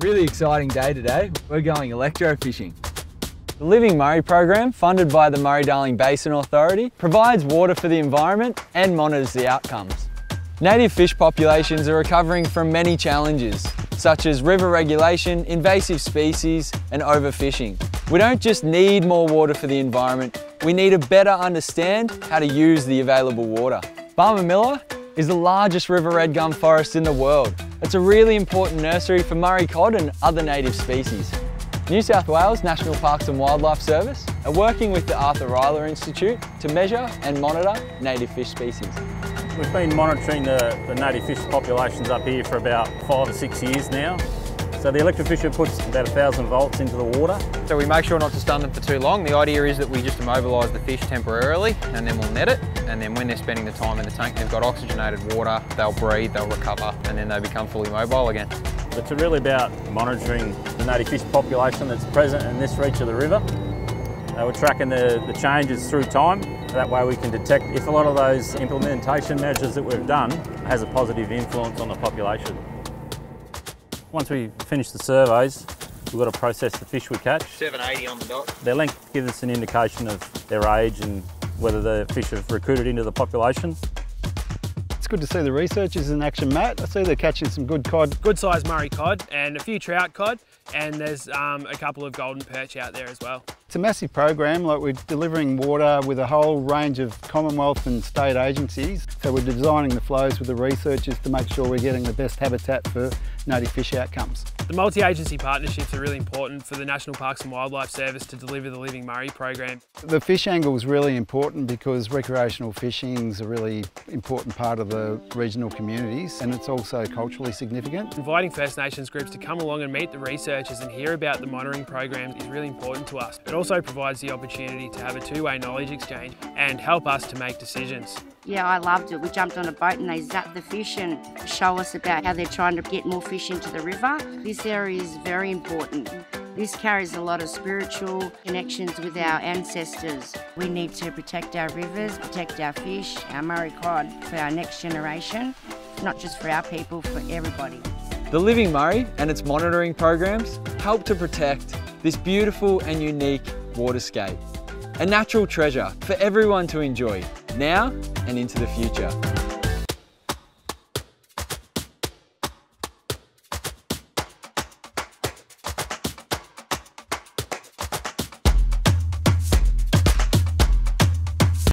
Really exciting day today. We're going electrofishing. The Living Murray program, funded by the Murray-Darling Basin Authority, provides water for the environment and monitors the outcomes. Native fish populations are recovering from many challenges, such as river regulation, invasive species, and overfishing. We don't just need more water for the environment, we need to better understand how to use the available water. Barmah-Millewa is the largest river red gum forest in the world. It's a really important nursery for Murray cod and other native species. New South Wales National Parks and Wildlife Service are working with the Arthur Rylah Institute to measure and monitor native fish species. We've been monitoring the native fish populations up here for about 5 or 6 years now. So the electrofisher puts about 1,000 volts into the water. So we make sure not to stun them for too long. The idea is that we just immobilise the fish temporarily and then we'll net it. And then when they're spending the time in the tank, they've got oxygenated water, they'll breathe, they'll recover, and then they become fully mobile again. It's really about monitoring the native fish population that's present in this reach of the river. We're tracking the changes through time. That way we can detect if a lot of those implementation measures that we've done has a positive influence on the population. Once we finish the surveys, we've got to process the fish we catch. 780 on the dot. Their length gives us an indication of their age and whether the fish have recruited into the population. Good to see the researchers in action, Matt. I see they're catching some good cod. Good sized Murray cod and a few trout cod, and there's a couple of golden perch out there as well. It's a massive program, like we're delivering water with a whole range of Commonwealth and state agencies. So we're designing the flows with the researchers to make sure we're getting the best habitat for native fish outcomes. The multi-agency partnerships are really important for the National Parks and Wildlife Service to deliver the Living Murray program. The fish angle is really important because recreational fishing is a really important part of the regional communities, and it's also culturally significant. Inviting First Nations groups to come along and meet the researchers and hear about the monitoring program is really important to us. It also provides the opportunity to have a two-way knowledge exchange and help us to make decisions. Yeah, I loved it. We jumped on a boat and they zapped the fish and show us about how they're trying to get more fish into the river. This area is very important. This carries a lot of spiritual connections with our ancestors. We need to protect our rivers, protect our fish, our Murray cod for our next generation, not just for our people, for everybody. The Living Murray and its monitoring programs help to protect this beautiful and unique waterscape. A natural treasure for everyone to enjoy, now and into the future.